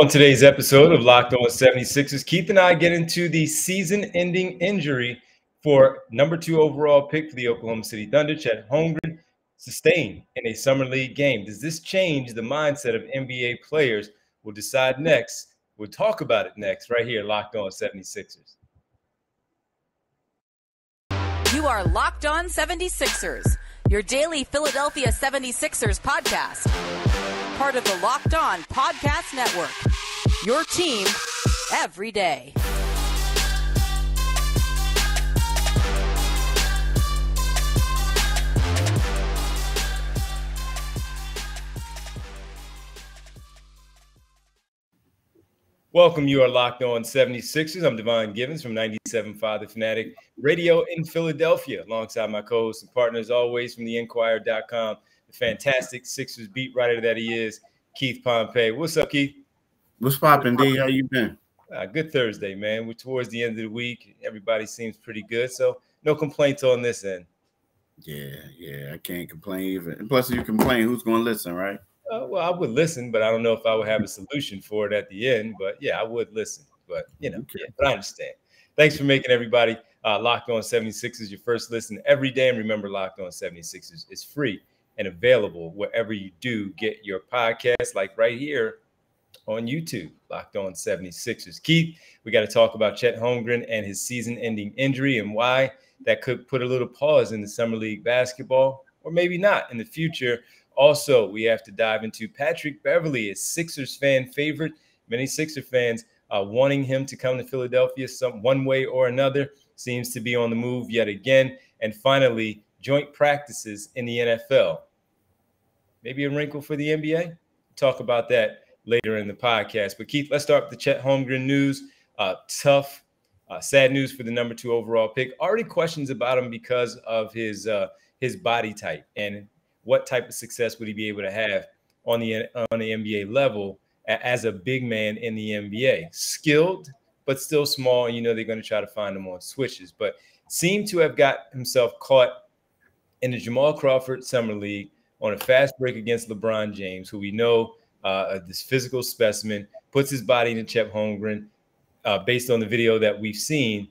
On today's episode of Locked On 76ers, Keith and I get into the season-ending injury for number 2 overall pick for the Oklahoma City Thunder, Chet Holmgren, sustained in a summer league game. Does this change the mindset of NBA players? We'll decide next. We'll talk about it next right here, Locked On 76ers. You are Locked On 76ers, your daily Philadelphia 76ers podcast. Part of the Locked On Podcast Network, your team every day. Welcome. You are Locked On 76ers. I'm Devon Givens from 97.5 the Fanatic Radio in Philadelphia, alongside my co-hosts and partners, always from the inquirer.com. Fantastic Sixers beat writer that he is, Keith Pompey. What's up, Keith? What's poppin', D? How you been? Good Thursday, man. We're towards the end of the week. Everybody seems pretty good, so no complaints on this end. Yeah, I can't complain even. And plus, if you complain, who's going to listen, right? Well, I would listen, but I don't know if I would have a solution for it at the end. But, yeah, I would listen. But, you know, okay. But I understand. Thanks for making everybody Locked On 76ers your first listen every day. And remember, Locked On 76ers is free and available wherever you do get your podcast, like right here on YouTube, Locked On 76ers. Keith, we got to talk about Chet Holmgren and his season-ending injury and why that could put a little pause in the summer league basketball, or maybe not in the future. Also, we have to dive into Patrick Beverley, a Sixers fan favorite. Many Sixer fans are wanting him to come to Philadelphia one way or another. Seems to be on the move yet again. And finally, joint practices in the NFL. Maybe a wrinkle for the NBA. Talk about that later in the podcast. But, Keith, let's start with the Chet Holmgren news. Sad news for the number 2 overall pick. Already questions about him because of his body type and what type of success would he be able to have on the NBA level as a big man in the NBA. Skilled, but still small. And, you know, they're going to try to find him on switches. But seemed to have got himself caught in the Jamal Crawford Summer League on a fast break against LeBron James, who we know this physical specimen, puts his body into Chet Holmgren, based on the video that we've seen,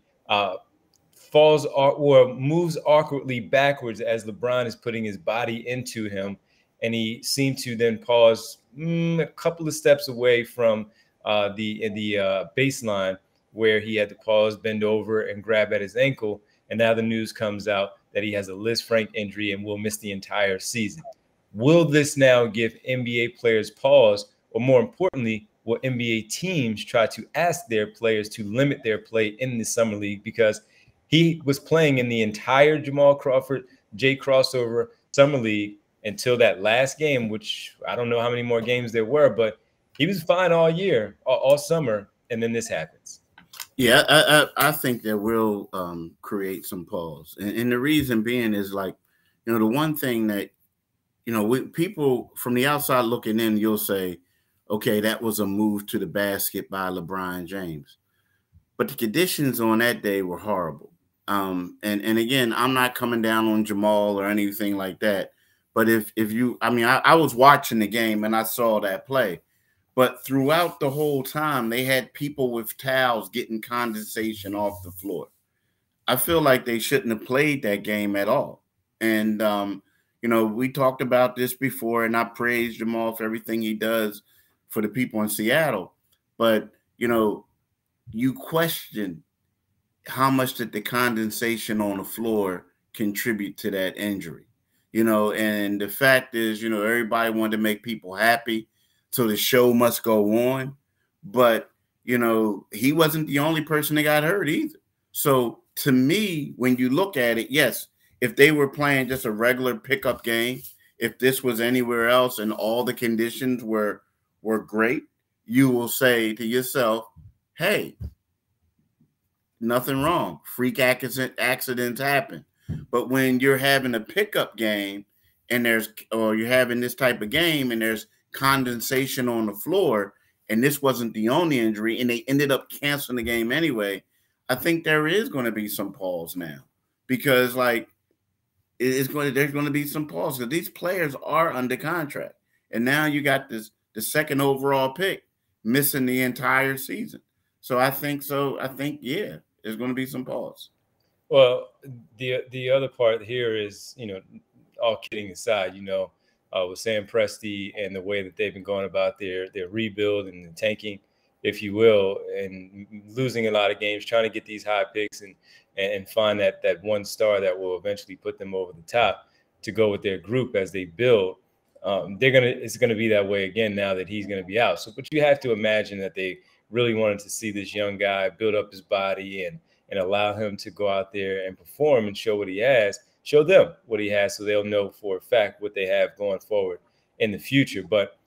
falls or moves awkwardly backwards as LeBron is putting his body into him. And he seemed to then pause a couple of steps away from the baseline where he had to pause, bend over, and grab at his ankle. And now the news comes out that he has a Lisfranc injury and will miss the entire season. Will this now give NBA players pause, or more importantly, will NBA teams try to ask their players to limit their play in the summer league? Because he was playing in the entire Jamal Crawford, Jay Crossover summer league until that last game, which I don't know how many more games there were, but he was fine all year, all summer, and then this happens. Yeah, I think that will create some pause. And the reason being is, like, you know, the one thing that, you know, people from the outside looking in, you'll say, okay, that was a move to the basket by LeBron James. But the conditions on that day were horrible. And again, I'm not coming down on Jamal or anything like that. But I was watching the game and I saw that play. But throughout the whole time, they had people with towels getting condensation off the floor. I feel like they shouldn't have played that game at all. And, you know, we talked about this before, and I praise Jamal for everything he does for the people in Seattle. But, you know, you question how much did the condensation on the floor contribute to that injury, you know. And the fact is, you know, everybody wanted to make people happy, so the show must go on. But, you know, he wasn't the only person that got hurt either. So to me, when you look at it, yes, if they were playing just a regular pickup game, if this was anywhere else and all the conditions were great, you will say to yourself, hey, nothing wrong. Freak accidents happen. But when you're having a pickup game and you're having this type of game and there's condensation on the floor, and this wasn't the only injury, and they ended up canceling the game anyway, I think there is going to be some pause now, because, like, there's going to be some pause because these players are under contract, and now you got the second overall pick missing the entire season. So I think, yeah, there's going to be some pause. Well, the other part here is, you know, all kidding aside, you know, with Sam Presti and the way that they've been going about their rebuild and the tanking, if you will, and losing a lot of games, trying to get these high picks and find that one star that will eventually put them over the top to go with their group as they build. It's going to be that way again now that he's going to be out. So, but you have to imagine that they really wanted to see this young guy build up his body and allow him to go out there and perform and show what he has, show them what he has, so they'll know for a fact what they have going forward in the future. But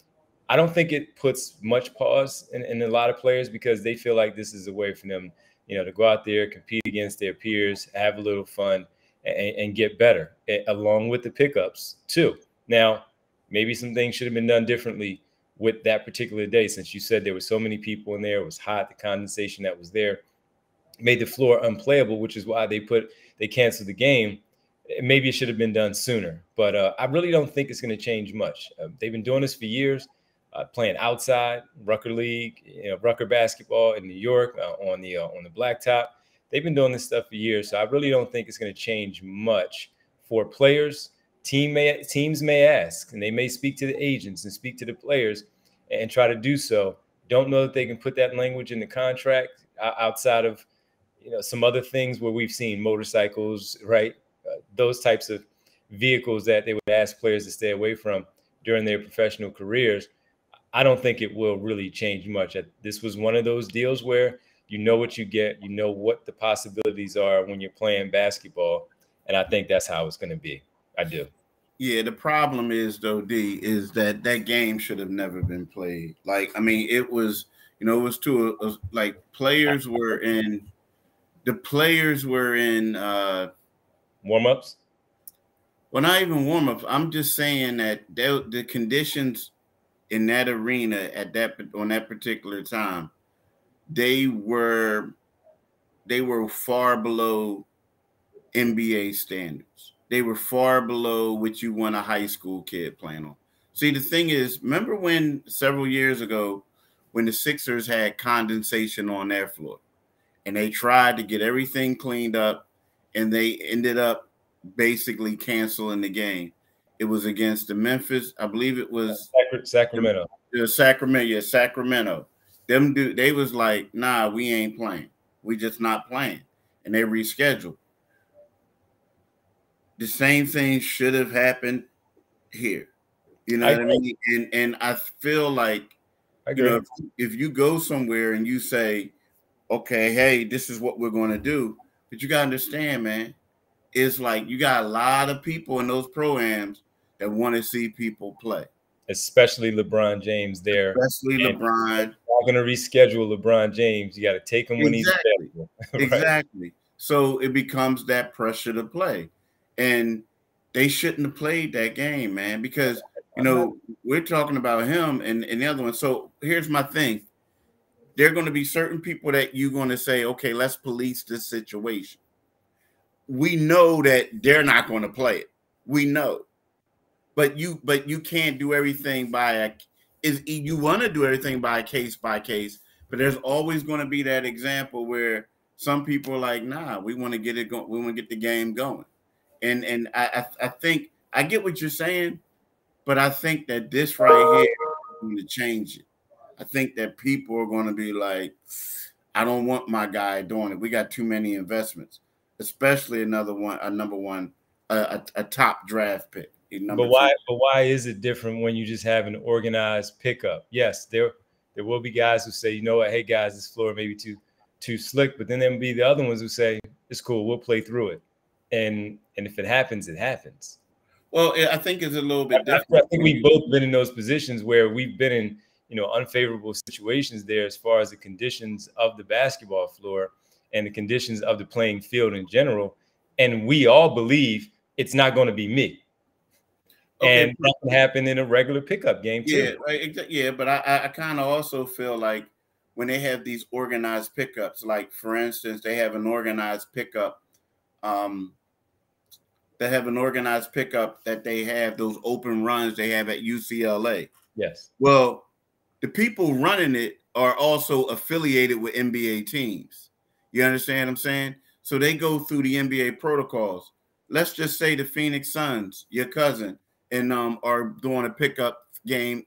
I don't think it puts much pause in a lot of players, because they feel like this is a way for them, you know, to go out there, compete against their peers, have a little fun, and get better, along with the pickups too. Now, maybe some things should have been done differently with that particular day, since you said there were so many people in there, it was hot, the condensation that was there made the floor unplayable, which is why they canceled the game. Maybe it should have been done sooner, but I really don't think it's going to change much. They've been doing this for years, playing outside, Rucker League, you know, Rucker basketball in New York, on the blacktop. They've been doing this stuff for years, so I really don't think it's going to change much for players. Teams may ask, and they may speak to the agents and speak to the players and try to do so. Don't know that they can put that language in the contract outside of, you know, some other things where we've seen motorcycles, right? Those types of vehicles that they would ask players to stay away from during their professional careers. I don't think it will really change much. This was one of those deals where you know what you get, you know what the possibilities are when you're playing basketball, and I think that's how it's going to be. I do. Yeah, the problem is, though, D, is that game should have never been played. Like, I mean, it was, you know, it was to like the players were in warm-ups. Well, not even warm-ups. I'm just saying that the conditions in that arena at that on that particular time, they were far below NBA standards. They were far below what you want a high school kid playing on. See, the thing is, remember when several years ago when the Sixers had condensation on their floor and they tried to get everything cleaned up and they ended up basically canceling the game? It was against the Memphis, I believe it was Sacramento. Sacramento. They was like, nah, we ain't playing. We just not playing. And they rescheduled. The same thing should have happened here. You know what I mean? And I feel like, you know, if you go somewhere and you say, okay, hey, this is what we're going to do, but you got to understand, man, it's like you got a lot of people in those pro-ams that want to see people play. Especially LeBron James there. Especially and LeBron. If you're going to reschedule LeBron James, you got to take him when he's available. Right? Exactly. So it becomes that pressure to play. And they shouldn't have played that game, man, because, you know, we're talking about him and the other one. So here's my thing. There are going to be certain people that you're going to say, okay, let's police this situation. We know that they're not going to play it. We know. But you can't do everything you want to do everything by case, but there's always going to be that example where some people are like, nah, we want to get it going. We want to get the game going. And I think I get what you're saying, but I think that this right here is going to change it. I think that people are going to be like, I don't want my guy doing it. We got too many investments, especially a top draft pick. But why is it different when you just have an organized pickup? Yes, there will be guys who say, you know what, hey guys, this floor may be too slick, but then there'll be the other ones who say, it's cool, we'll play through it. And if it happens, it happens. Well, I think it's a little bit different. I think we've both been in those positions where we've been in, you know, unfavorable situations there as far as the conditions of the basketball floor and the conditions of the playing field in general. And we all believe it's not going to be me. Okay, and that can happen in a regular pickup game too. Yeah, right, yeah, but I kind of also feel like when they have these organized pickups, like for instance, they have an organized pickup that they have those open runs they have at UCLA. Yes. Well, the people running it are also affiliated with NBA teams. You understand what I'm saying? So they go through the NBA protocols. Let's just say the Phoenix Suns, your cousin, and are doing a pickup game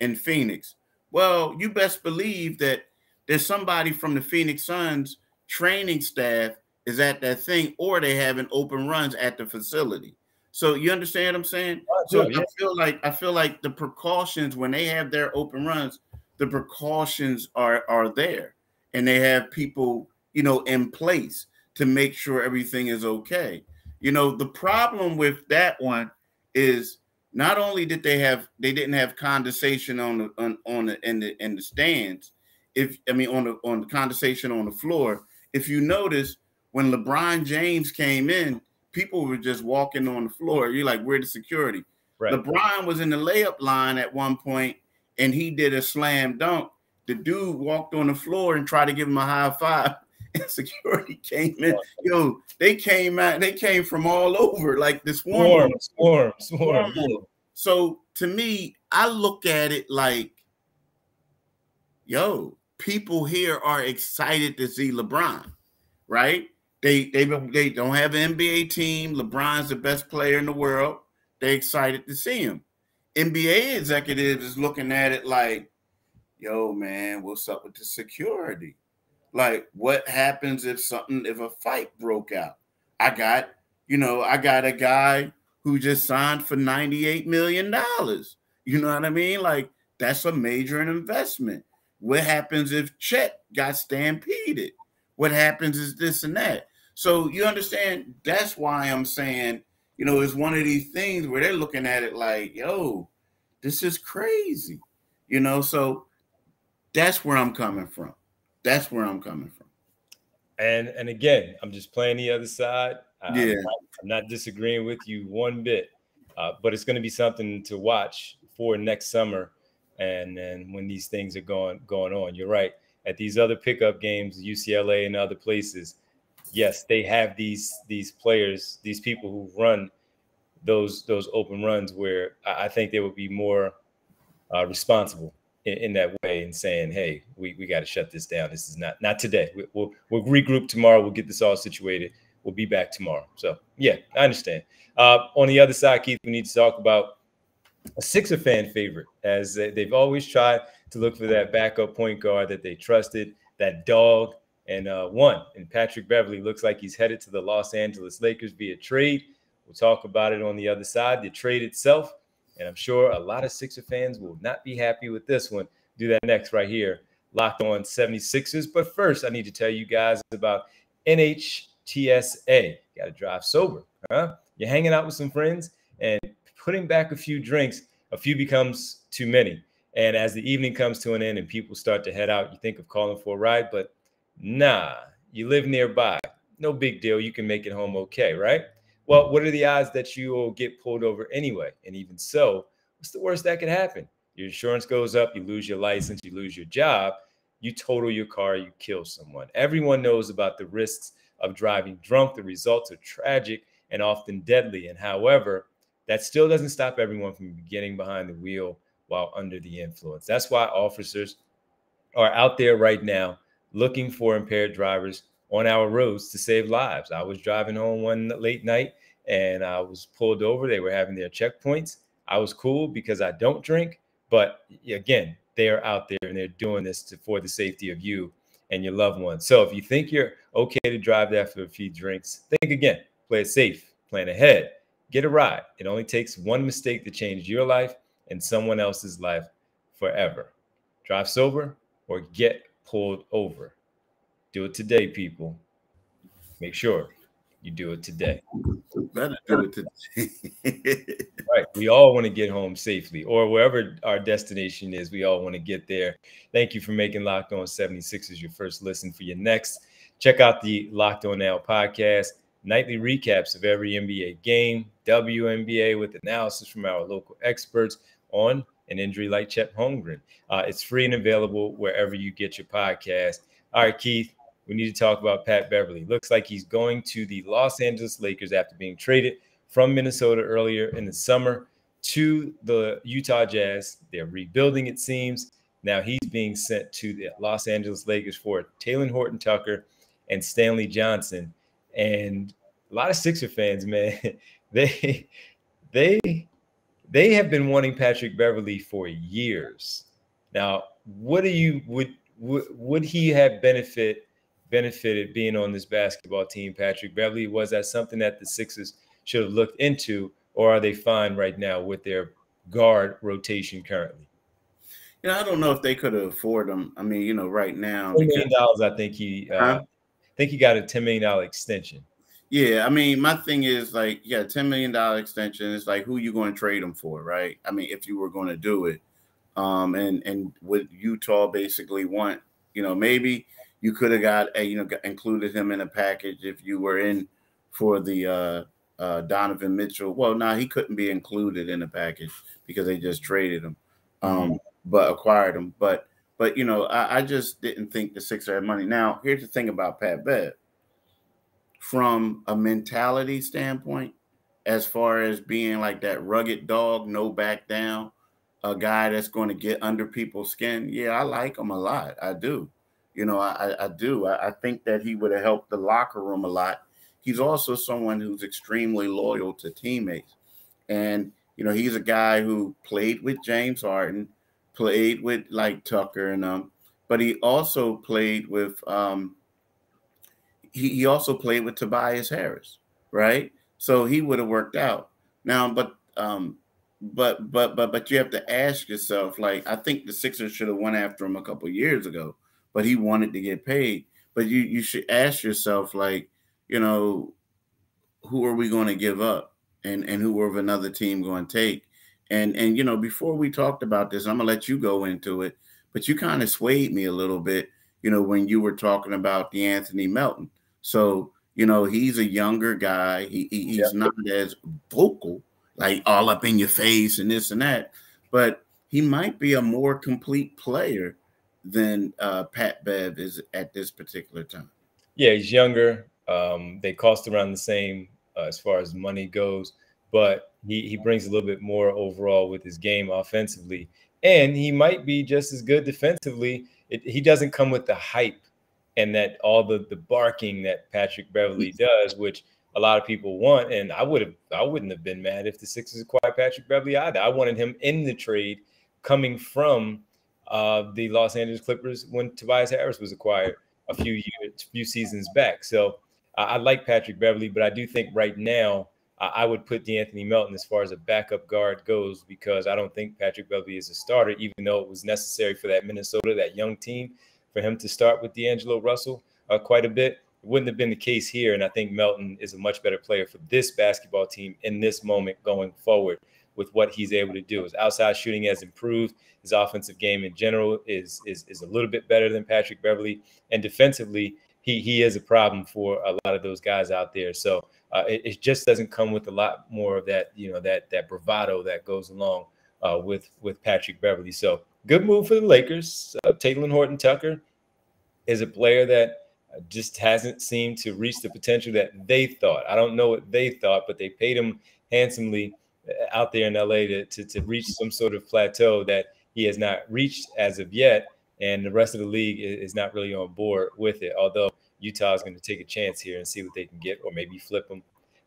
in Phoenix. Well, you best believe that there's somebody from the Phoenix Suns training staff is at that thing, or they having open runs at the facility. So you understand what I'm saying? So I feel like the precautions when they have their open runs, the precautions are there, and they have people, you know, in place to make sure everything is okay. You know, the problem with that one is not only did they didn't have condensation in the stands. On the condensation on the floor. If you notice, when LeBron James came in, people were just walking on the floor. You're like, where's the security? Right. LeBron was in the layup line at one point, and he did a slam dunk. The dude walked on the floor and tried to give him a high five, and security came in. Yo, they came out. They came from all over, like this swarm. So to me, I look at it like, yo, people here are excited to see LeBron, right? They don't have an NBA team. LeBron's the best player in the world. They're excited to see him. NBA executives is looking at it like, yo, man, what's up with the security? Like, what happens if a fight broke out? I got a guy who just signed for $98 million. You know what I mean? Like, that's a major investment. What happens if Chet got stampeded? What happens is this and that. So you understand, that's why I'm saying, you know, it's one of these things where they're looking at it like, yo, this is crazy. You know, so that's where I'm coming from. That's where I'm coming from. And again, I'm just playing the other side. Yeah. I'm not disagreeing with you one bit, but it's going to be something to watch for next summer. And then when these things are going on, you're right. At these other pickup games, UCLA and other places, yes, they have these players, these people who run those open runs, where I think they would be more responsible in that way, and saying, hey, we got to shut this down. This is not today. We'll regroup tomorrow. We'll get this all situated. We'll be back tomorrow. So, yeah, I understand. On the other side, Keith, we need to talk about a Sixer fan favorite, as they've always tried to look for that backup point guard that they trusted, that dog, and won. And Patrick Beverley looks like he's headed to the Los Angeles Lakers via trade. We'll talk about it on the other side, the trade itself. And I'm sure a lot of Sixer fans will not be happy with this one. Do that next right here, Locked On 76ers. But first, I need to tell you guys about NHTSA. Got to drive sober, huh? You're hanging out with some friends and putting back a few drinks, a few becomes too many. And as the evening comes to an end and people start to head out, you think of calling for a ride, but nah, you live nearby. No big deal. You can make it home okay, right? Well, what are the odds that you will get pulled over anyway? And even so, what's the worst that could happen? Your insurance goes up, you lose your license, you lose your job, you total your car, you kill someone. Everyone knows about the risks of driving drunk. The results are tragic and often deadly. And however, that still doesn't stop everyone from getting behind the wheel while under the influence. That's why officers are out there right now looking for impaired drivers on our roads to save lives. I was driving home one late night and I was pulled over. They were having their checkpoints. I was cool because I don't drink. But again, they are out there and they're doing this for the safety of you and your loved ones. So if you think you're okay to drive after a few drinks, think again. Play it safe. Plan ahead. Get a ride. It only takes one mistake to change your life and someone else's life forever. Drive sober or get pulled over. Do it today, people. Make sure you do it today. Better do it today. Right. We all want to get home safely, or wherever our destination is, we all want to get there. Thank you for making Locked On 76ers your first listen. For your next, check out the Locked On Now podcast. Nightly recaps of every NBA game, WNBA with analysis from our local experts on an injury like Chet Holmgren. It's free and available wherever you get your podcast. All right, Keith, we need to talk about Pat Beverley. Looks like he's going to the Los Angeles Lakers after being traded from Minnesota earlier in the summer to the Utah Jazz. They're rebuilding, it seems, Now he's being sent to the Los Angeles Lakers for Talen Horton-Tucker and Stanley Johnson. And a lot of Sixer fans, man, they have been wanting Patrick Beverley for years. Now, what do you would he have benefited being on this basketball team, Patrick Beverley? Was that something that the Sixers should have looked into, or are they fine right now with their guard rotation currently? You know, I don't know if they could afford him. I mean, you know, right now, $10 million. I think he got a $10 million extension. Yeah, I mean, my thing is like, yeah, $10 million extension. It's like, who you going to trade him for, right? I mean, if you were going to do it, and what Utah basically want, you know, maybe you could have got a, you know, included him in a package if you were in for the Donovan Mitchell. Well, no, he couldn't be included in a package because they just traded him. But acquired him. But you know, I just didn't think the Sixers had money. Now, here's the thing about Pat Bev. From a mentality standpoint, as far as being like that rugged dog, no back down, a guy that's going to get under people's skin, yeah, I like him a lot. I do. You know, I do. I think that he would have helped the locker room a lot. He's also someone who's extremely loyal to teammates. And, you know, he's a guy who played with James Harden, played with like Tucker and but he also played with he also played with Tobias Harris, right? So he would have worked out. Now, but you have to ask yourself, like, I think the Sixers should have went after him a couple of years ago, but he wanted to get paid. But you should ask yourself, like, you know, who are we going to give up, and who are another team going to take? And you know, before we talked about this, I'm gonna let you go into it, but you kind of swayed me a little bit, you know, when you were talking about DeAnthony Melton. So, you know, he's a younger guy. He's yeah. Not as vocal, like all up in your face and this and that, but he might be a more complete player than Pat Bev is at this particular time. Yeah, he's younger. They cost around the same as far as money goes, but he brings a little bit more overall with his game offensively, and he might be just as good defensively. He doesn't come with the hype and that all the barking that Patrick Beverley does, which a lot of people want. And I wouldn't have been mad if the Sixers acquired Patrick Beverley either. I wanted him in the trade coming from the Los Angeles Clippers when Tobias Harris was acquired a few seasons back. So I like Patrick Beverley, but I do think right now, I would put DeAnthony Melton as far as a backup guard goes, because I don't think Patrick Beverley is a starter, even though it was necessary for that Minnesota, that young team, for him to start with D'Angelo Russell quite a bit. It wouldn't have been the case here, and I think Melton is a much better player for this basketball team in this moment going forward with what he's able to do. His outside shooting has improved. His offensive game in general is a little bit better than Patrick Beverley, and defensively, he is a problem for a lot of those guys out there. So it just doesn't come with a lot more of that, you know, that bravado that goes along with Patrick Beverley. So good move for the Lakers. Talen Horton-Tucker is a player that just hasn't seemed to reach the potential that they thought. I don't know what they thought, but they paid him handsomely out there in L.A. to reach some sort of plateau that he has not reached as of yet. And the rest of the league is not really on board with it, although Utah is going to take a chance here and see what they can get, or maybe flip them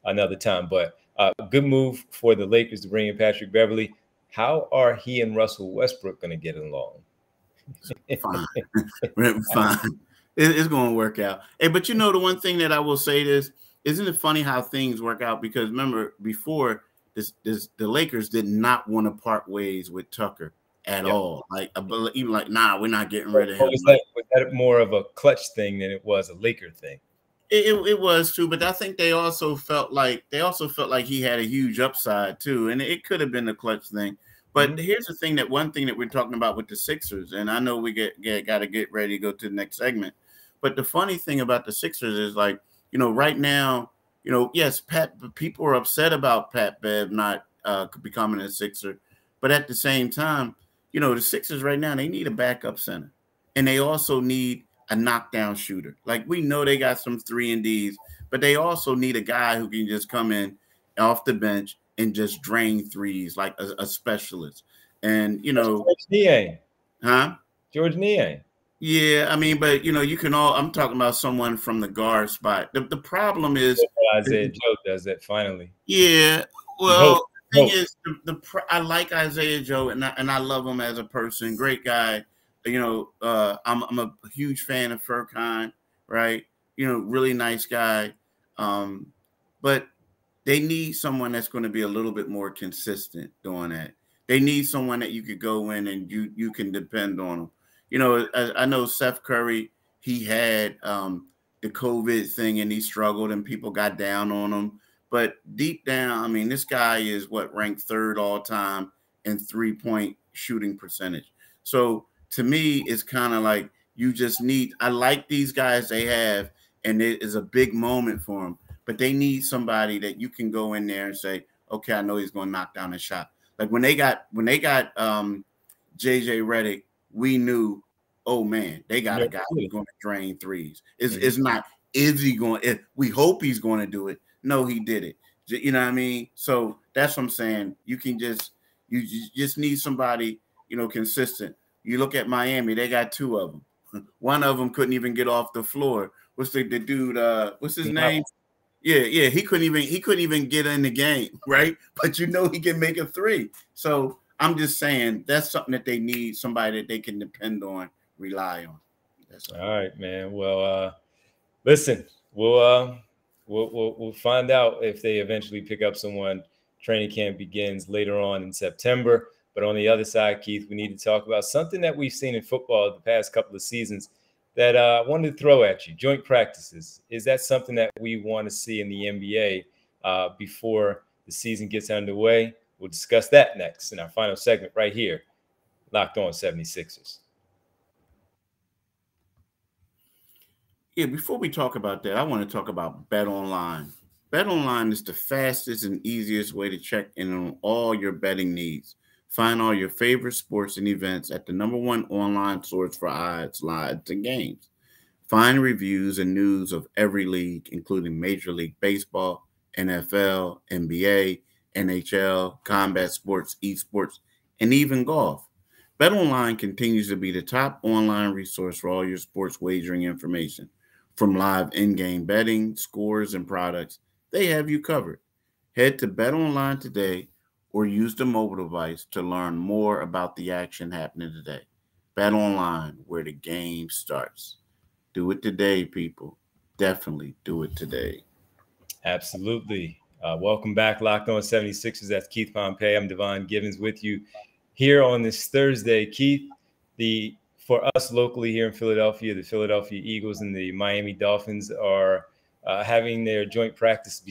another time. But a good move for the Lakers to bring in Patrick Beverley. How are he and Russell Westbrook going to get along? Fine. Fine. It's going to work out. Hey, but you know, the one thing that I will say is, isn't it funny how things work out? Because remember, before this the Lakers did not want to part ways with Tucker at yep. all. Like, even like, nah, we're not getting rid of him. Was that more of a clutch thing than it was a Laker thing? It was too, but I think they also felt like he had a huge upside too, and it could have been the clutch thing. But here's the thing, that one thing that we're talking about with the Sixers, and I know we got to get ready to go to the next segment, but the funny thing about the Sixers is, like, you know, right now, you know, yes, people are upset about Pat Bev not becoming a Sixer, but at the same time, you know, the Sixers right now, they need a backup center, and they also need a knockdown shooter. Like, we know they got some 3-and-Ds, but they also need a guy who can just come in off the bench and just drain threes, like a specialist. And, you know, George Niang. Huh? George Niang. Yeah, I mean, but, you know, you can all – I'm talking about someone from the guard spot. The problem is – Isaiah Joe does that finally. Yeah, well, the thing is, I like Isaiah Joe, and I love him as a person. Great guy. You know, I'm a huge fan of Furkan, right? You know, really nice guy. But they need someone that's going to be a little bit more consistent doing that. They need someone that you could go in and you can depend on them. You know, I know Seth Curry, he had the COVID thing and he struggled and people got down on him. But deep down, I mean, this guy is what, ranked third all time in three-point shooting percentage. So to me, it's kind of like you just need – I like these guys they have, and it is a big moment for them. But they need somebody that you can go in there and say, okay, I know he's going to knock down a shot. Like when they got J.J. Redick, we knew, oh man, they got a guy who's going to drain threes. It's not, is he going? We hope he's going to do it. No, he did it. You know what I mean? So that's what I'm saying. You can just, you just need somebody, you know, consistent. You look at Miami, they got two of them. One of them couldn't even get off the floor. What's the dude? What's his name? Yeah. He couldn't even get in the game, right? But you know he can make a three. So I'm just saying that's something that they need, somebody that they can depend on, rely on. That's all right, man. Well, listen, we'll find out if they eventually pick up someone. Training camp begins later on in September. But on the other side, Keith, we need to talk about something that we've seen in football the past couple of seasons that I wanted to throw at you, joint practices. Is that something that we want to see in the NBA before the season gets underway? We'll discuss that next in our final segment right here, Locked On 76ers. Yeah, before we talk about that, I want to talk about Bet Online. Bet Online is the fastest and easiest way to check in on all your betting needs. Find all your favorite sports and events at the #1 online source for odds, lines, and games. Find reviews and news of every league, including Major League Baseball, NFL, NBA, NHL, combat sports, esports, and even golf. BetOnline continues to be the top online resource for all your sports wagering information. From live in-game betting, scores, and products, they have you covered. Head to BetOnline today or use the mobile device to learn more about the action happening today. BetOnline, where the game starts. Do it today, people. Definitely do it today. Absolutely. Welcome back, Locked On 76ers. That's Keith Pompey. I'm Devon Givens with you here on this Thursday. Keith, for us locally here in Philadelphia, the Philadelphia Eagles and the Miami Dolphins are having their joint practices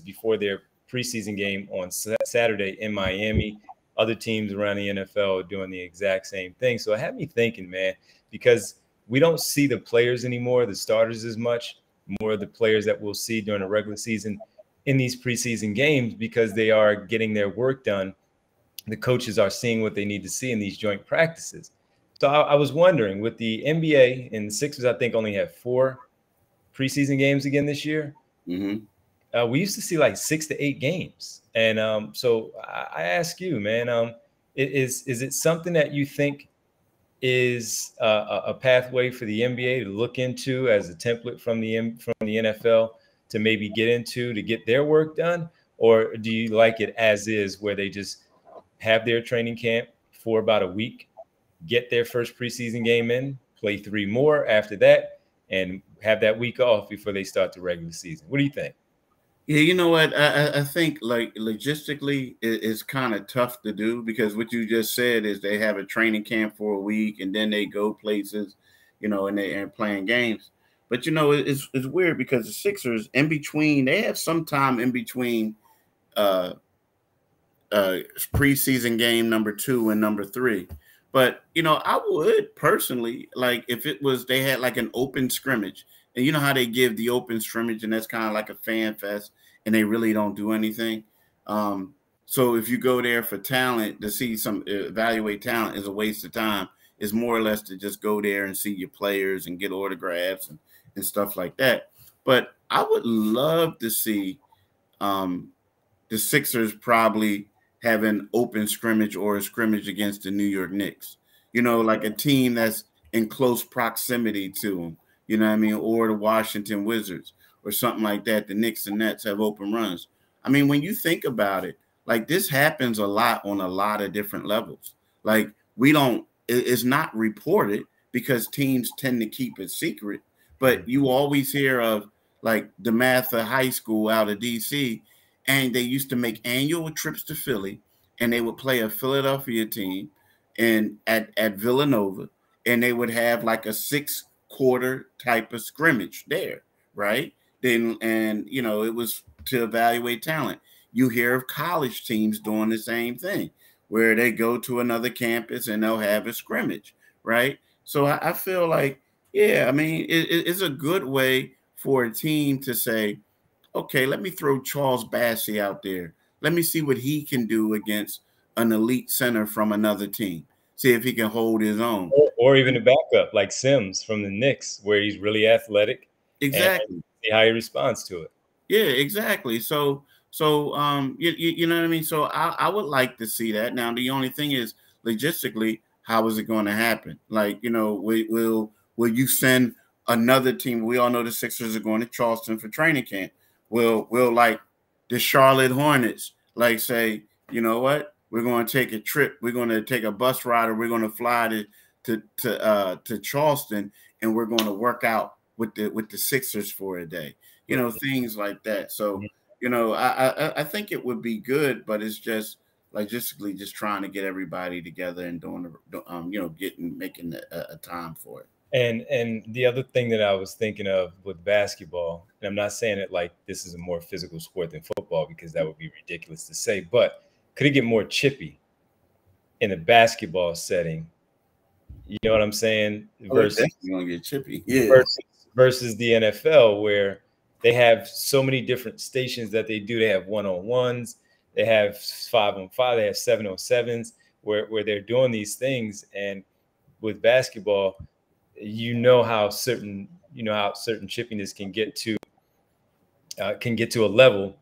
before their preseason game on Saturday in Miami. Other teams around the NFL are doing the exact same thing. So it had me thinking, man, because we don't see the players anymore, the starters as much. More of the players that we'll see during the regular season in these preseason games because they are getting their work done. The coaches are seeing what they need to see in these joint practices. So I was wondering, with the NBA and the Sixers, I think only have 4 preseason games again this year. Mm-hmm. We used to see like 6 to 8 games. And so I ask you, man, is it something that you think is a pathway for the NBA to look into as a template from the NFL to maybe get into to get their work done? Or do you like it as is, where they just have their training camp for about a week, get their first preseason game in, play 3 more after that, and have that week off before they start the regular season? What do you think? Yeah, you know what? I think, like, logistically, it's kind of tough to do because what you just said is they have a training camp for a week and then they go places, you know, and they're playing games. But, you know, it's weird because the Sixers, in between, they have some time in between preseason game number 2 and number 3. But, you know, I would personally, like, if it was they had like an open scrimmage. And you know how they give the open scrimmage, and that's kind of like a fan fest, and they really don't do anything. So if you go there for talent to see evaluate talent is a waste of time. It's more or less to just go there and see your players and get autographs and stuff like that. But I would love to see the Sixers probably have an open scrimmage or a scrimmage against the New York Knicks. you know, like a team that's in close proximity to them, you know what I mean, or the Washington Wizards or something like that. The Knicks and Nets have open runs. I mean, when you think about it, like this happens a lot on a lot of different levels. Like we don't, it's not reported because teams tend to keep it secret, but you always hear of like DeMatha High School out of DC, and they used to make annual trips to Philly, and they would play a Philadelphia team and at Villanova, and they would have like a 6-quarter type of scrimmage there, right? Then, and you know, it was to evaluate talent. You hear of college teams doing the same thing where they go to another campus and they'll have a scrimmage, right? So I feel like, yeah, I mean, it's a good way for a team to say, okay, let me throw Charles Bassey out there. Let me see what he can do against an elite center from another team. See if he can hold his own. Or even a backup like Sims from the Knicks, where he's really athletic. Exactly. And see how he responds to it. Yeah, exactly. So you know what I mean? So I would like to see that. Now, the only thing is, logistically, how is it going to happen? Like, you know, will you send another team? We all know the Sixers are going to Charleston for training camp. Will like the Charlotte Hornets, like say, you know what? We're going to take a trip. We're going to take a bus ride, or we're going to fly to Charleston, and we're going to work out with the Sixers for a day. You know, things like that. So, you know, I think it would be good, but it's just logistically just trying to get everybody together and doing, you know, making a time for it. And the other thing that I was thinking of with basketball, and I'm not saying it like this is a more physical sport than football, because that would be ridiculous to say, but could it get more chippy in a basketball setting? You know what I'm saying? Versus, you're gonna get chippy. Yeah. Versus the NFL, where they have so many different stations that they do. They have 1-on-1s, they have 5-on-5, they have 7-on-7s, where they're doing these things. And with basketball, you know how certain chippiness can get to a level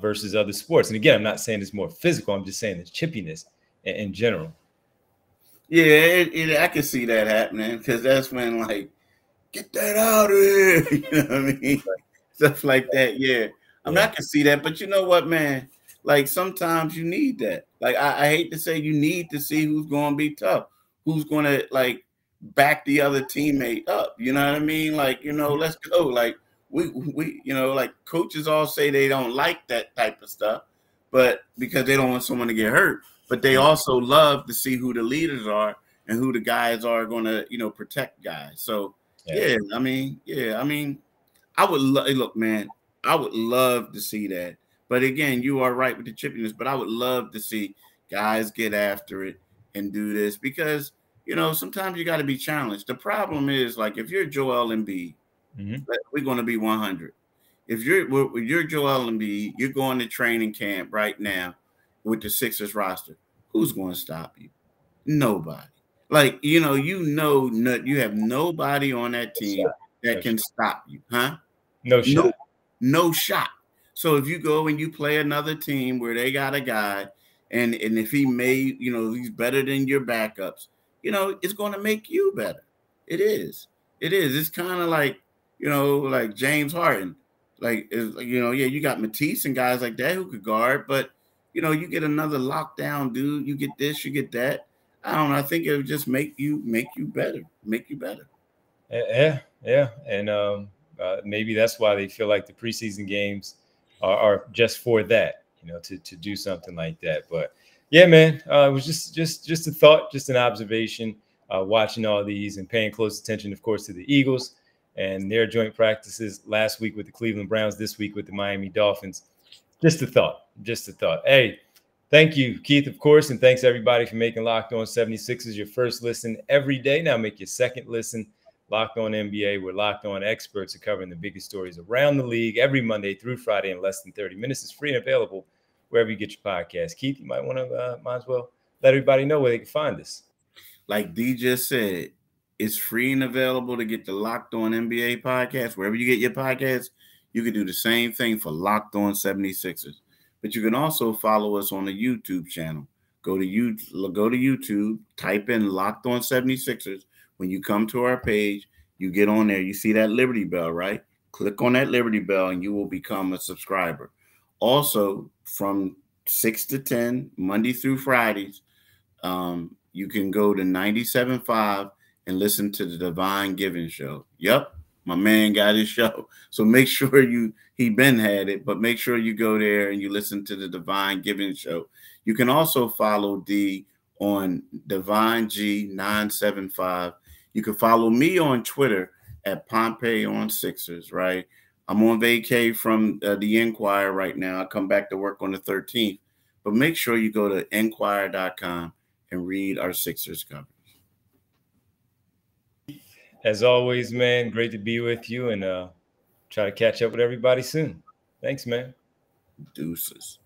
versus other sports. And again, I'm not saying it's more physical. I'm just saying it's chippiness in general. Yeah, I can see that happening, because that's when, like, get that out of here. You know what I mean? Stuff like that. Yeah, I can see that. But you know what, man? Like, sometimes you need that. Like, I hate to say, you need to see who's going to be tough, who's going to, like, back the other teammate up. You know what I mean? Like, you know, let's go. Like, we you know, like, coaches all say they don't like that type of stuff, but because they don't want someone to get hurt, but they also love to see who the leaders are and who the guys are going to, you know, protect guys. So yeah, I mean, I would look, man, I would love to see that. But again, you are right with the chippiness, but I would love to see guys get after it and do this, because, you know, sometimes you got to be challenged. The problem is, like, if you're Joel Embiid, we're going to be 100. If you're Joel Embiid, you're going to training camp right now with the Sixers roster. Who's going to stop you? Nobody. Like, you know, you have nobody on that team that can stop you, huh? No shot. No shot. So if you go and you play another team where they got a guy, and if he made, you know, he's better than your backups, you know, it's going to make you better. It is. It's kind of like, you know, like James Harden. Like, you know, yeah, you got Matisse and guys like that who could guard, but, you know, you get another lockdown dude, you get this, you get that. I don't know. I think it would just make you better. Yeah. And maybe that's why they feel like the preseason games are just for that, you know, to do something like that. But yeah, man, it was just a thought, just an observation, watching all these and paying close attention, of course, to the Eagles and their joint practices last week with the Cleveland Browns, this week with the Miami Dolphins. Just a thought. Hey, thank you, Keith, of course, and thanks, everybody, for making Locked On 76ers your first listen every day. Now make your second listen, Locked On NBA, where Locked On experts are covering the biggest stories around the league every Monday through Friday in less than 30 minutes. It's free and available wherever you get your podcast. Keith, you might want to might as well let everybody know where they can find us. Like D just said, it's free and available to get the Locked On NBA podcast. Wherever you get your podcast, you can do the same thing for Locked On 76ers. But you can also follow us on the YouTube channel. Go to YouTube, type in Locked On 76ers. When you come to our page, you get on there, you see that Liberty Bell, right? Click on that Liberty Bell and you will become a subscriber. Also, from 6 to 10, Monday through Fridays, you can go to 97.5 and listen to the Devon Givens show. Yep, my man got his show. So make sure he been had it, but make sure you go there and you listen to the Devon Givens show. You can also follow D on Devon G 975. You can follow me on Twitter at Pompey on Sixers, right? I'm on vacay from the Inquirer right now. I come back to work on the 13th, but make sure you go to inquirer.com and read our Sixers coverage. As always, man, great to be with you, and try to catch up with everybody soon. Thanks, man. Deuces.